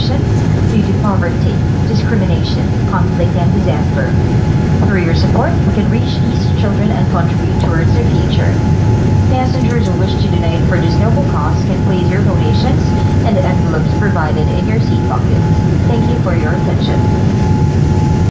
desertion due to poverty, discrimination, conflict, and disaster. Through your support, we can reach these children and contribute towards their future. Passengers who wish to donate for this noble cause can place your donations in the envelopes provided in your seat.